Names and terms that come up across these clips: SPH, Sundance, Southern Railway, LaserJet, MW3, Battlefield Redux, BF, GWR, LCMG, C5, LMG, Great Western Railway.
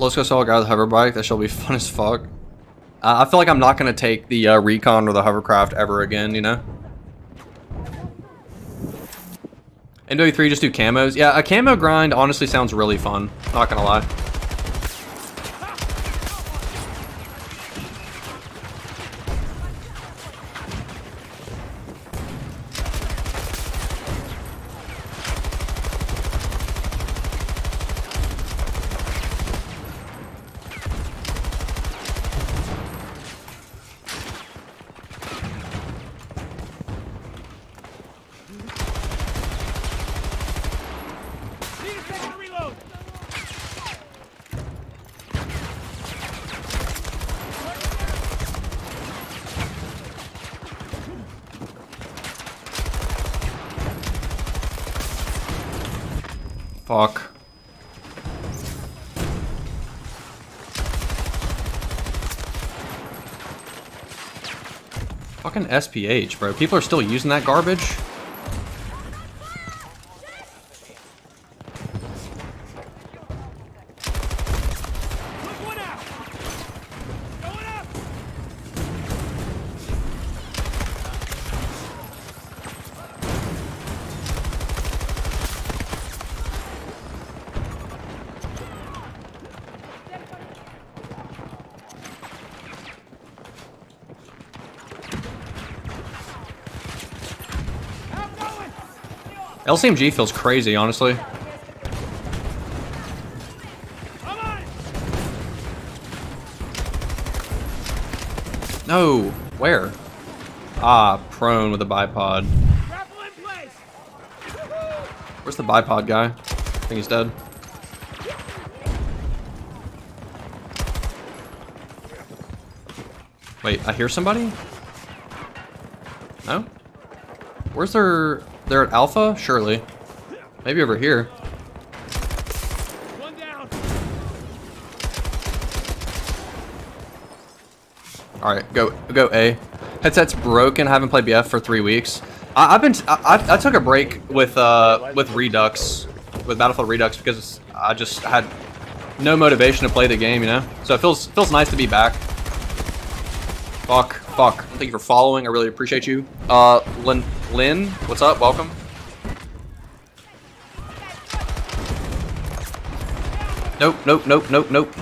Let's go sell a guy with a hover bike. That shall be fun as fuck. I feel like I'm not going to take the recon or the hovercraft ever again, you know? MW3, just do camos. Yeah, a camo grind honestly sounds really fun. Not going to lie. Fuck. Fucking SPH, bro. People are still using that garbage. LCMG feels crazy, honestly. No, where? Ah, prone with a bipod. Where's the bipod guy? I think he's dead. Wait, I hear somebody? No? Where's their... They're at Alpha? Surely. Maybe over here. One down. All right, go A. Headset's broken. I haven't played BF for 3 weeks. I took a break with Redux, with Battlefield Redux, because I just had no motivation to play the game, you know. So it feels nice to be back. Fuck. Thank you for following. I really appreciate you. Lynn, what's up? Welcome. Nope.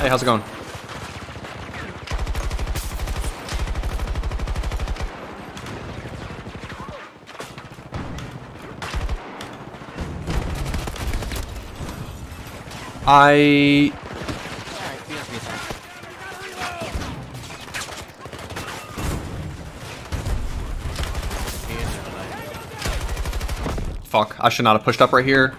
Hey, how's it going? Fuck, I should not have pushed up right here.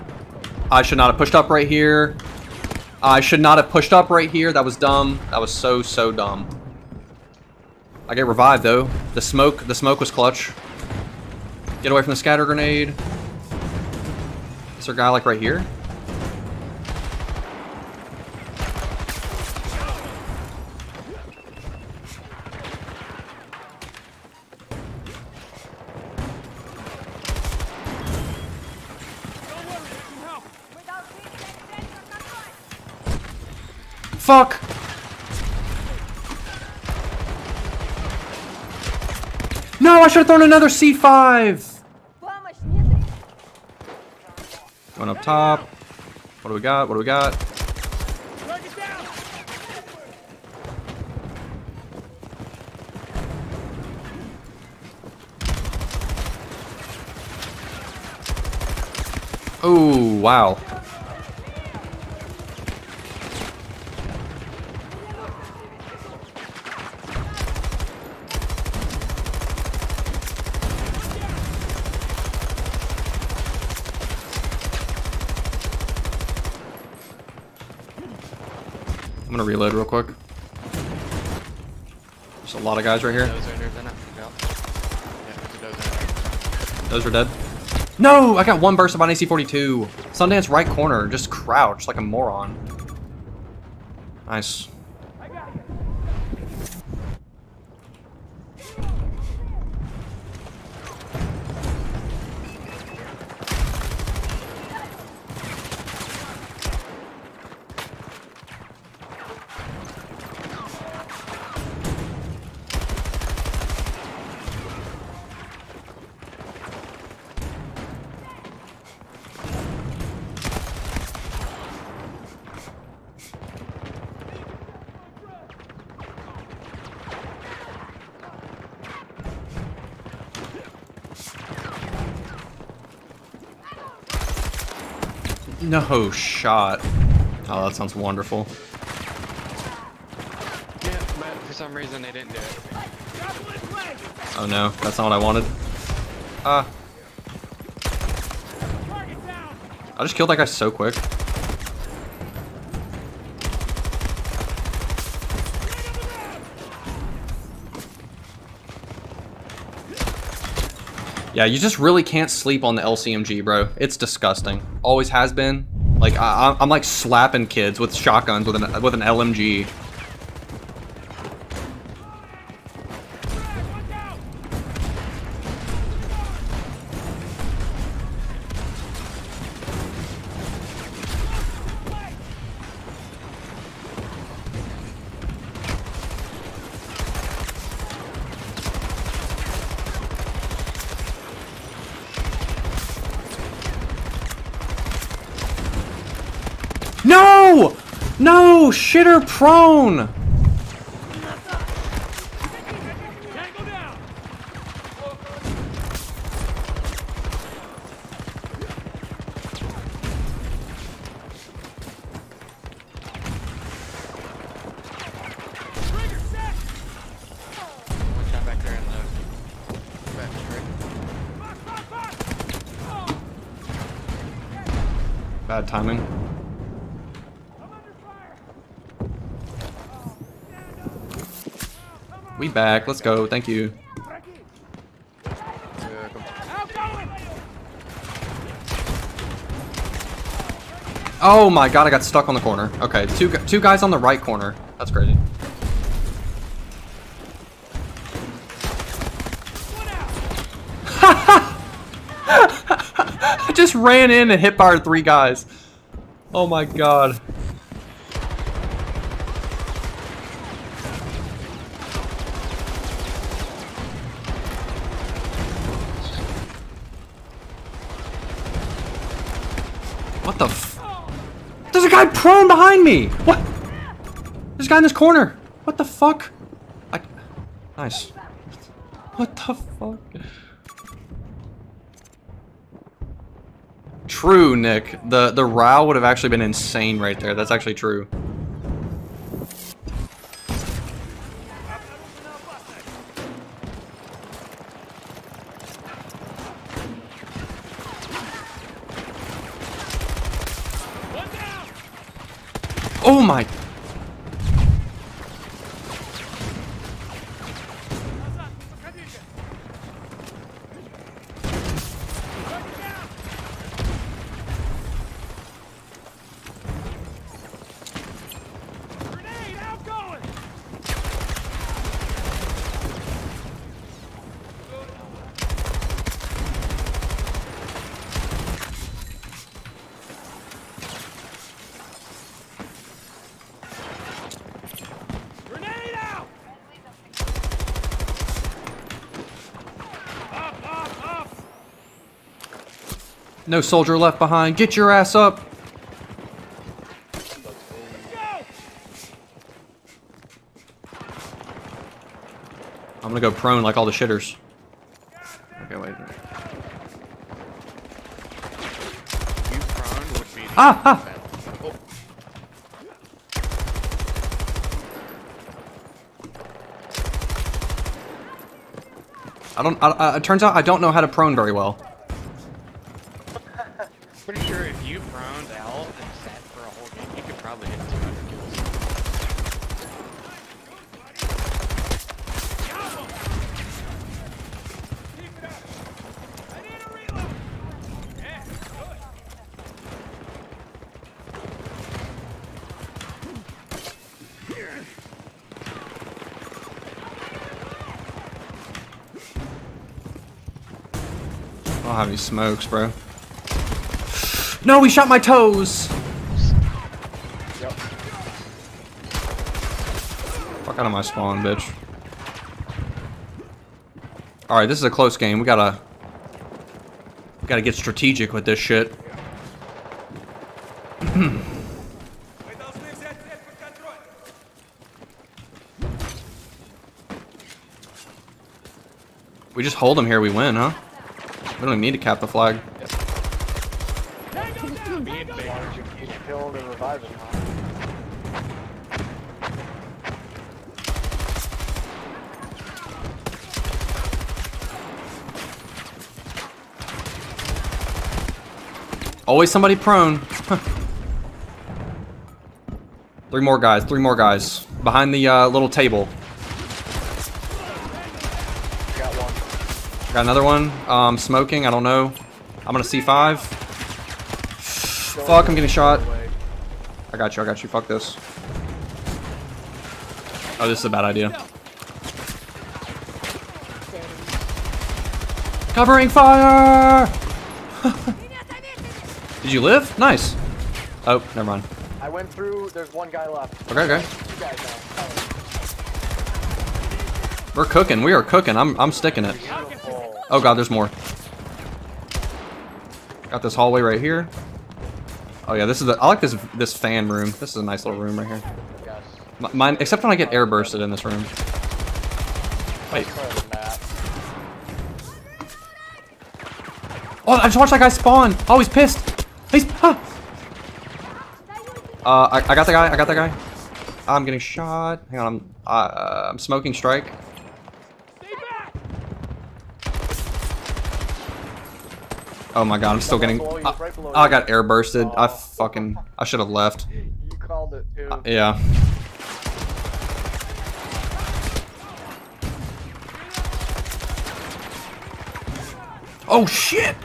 That was dumb. That was so dumb. I get revived though. The smoke was clutch. Get away from the scatter grenade. Is there a guy like right here? Fuck! No, I should have thrown another C5! Going up top. What do we got? Oh, wow. I'm gonna reload real quick. There's a lot of guys right here. Those are dead. No! I got one burst up on AC42. Sundance right corner, just crouched like a moron. Nice. No shot. Oh, that sounds wonderful. Yeah, but for some reason they didn't do it. Oh no, that's not what I wanted. I just killed that guy so quick. Yeah, you just really can't sleep on the LCMG, bro. It's disgusting. Always has been. Like I'm like slapping kids with shotguns with an LMG. No! No! Shitter prone! Bad timing. We back. Let's go. Thank you. Oh my god, I got stuck on the corner. Okay, two guys on the right corner. That's crazy. I just ran in and hit fired three guys. Oh my god. What the f? There's a guy prone behind me! What? There's a guy in this corner! What the fuck? Nice. What the fuck? True, Nick. The row would have actually been insane right there. That's actually true. Oh my! No soldier left behind. Get your ass up. I'm gonna go prone like all the shitters. Okay, wait. Ah! It turns out I don't know how to prone very well. Pretty sure if you proned out and sat for a whole game, you could probably hit 200 kills. I don't have any smokes, bro. No, he shot my toes! Yep. Fuck out of my spawn, bitch. Alright, this is a close game. We gotta get strategic with this shit. We just hold them here, we win, huh? We don't even need to cap the flag. He's killed and reviving. Always somebody prone. Three more guys. Behind the little table. Got one. Got another one. Smoking, I don't know. I'm gonna C5. Fuck, I'm getting shot. I got you. Fuck this. Oh, this is a bad idea. Covering fire! Did you live? Nice. Oh, never mind. I went through, there's one guy left. Okay. Two guys now. We're cooking, I'm sticking it. Beautiful. Oh god, there's more. Got this hallway right here. Oh yeah, this is the, I like this fan room. This is a nice little room right here. Yes. Mine, except when I get air bursted in this room. Wait. Oh, I just watched that guy spawn. Oh, he's pissed. I got the guy. I'm getting shot. Hang on. I'm smoking strike. Oh my god, I'm still getting. I got air bursted. I should have left. You called it too. Yeah. Oh shit.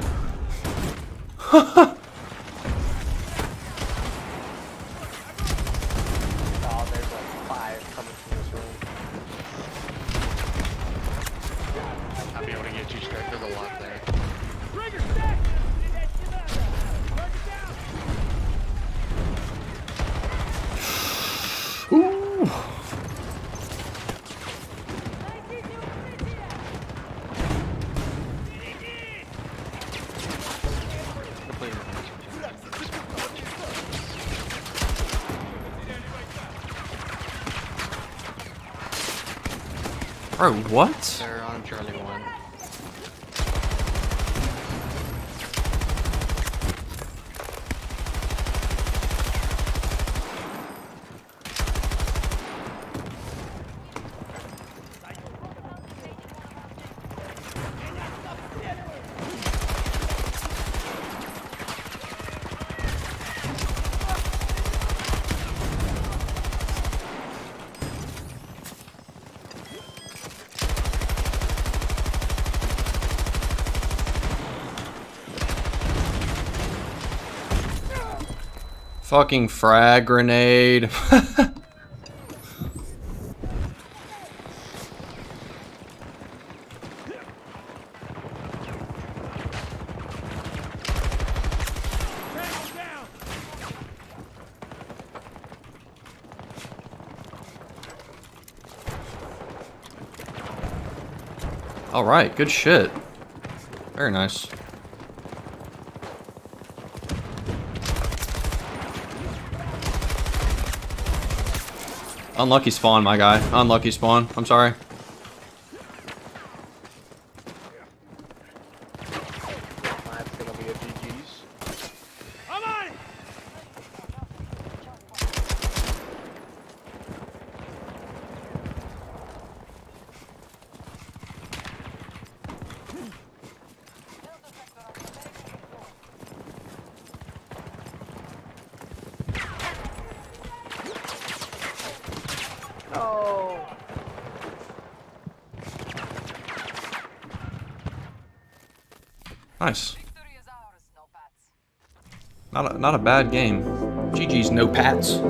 Bro, what? They're on Charlie 1. Fucking frag grenade. All right, good shit. Very nice. Unlucky spawn, my guy. Unlucky spawn. I'm sorry. That's gonna be a GG's. I'm on it. Nice. Not a bad game. GG's, no pats.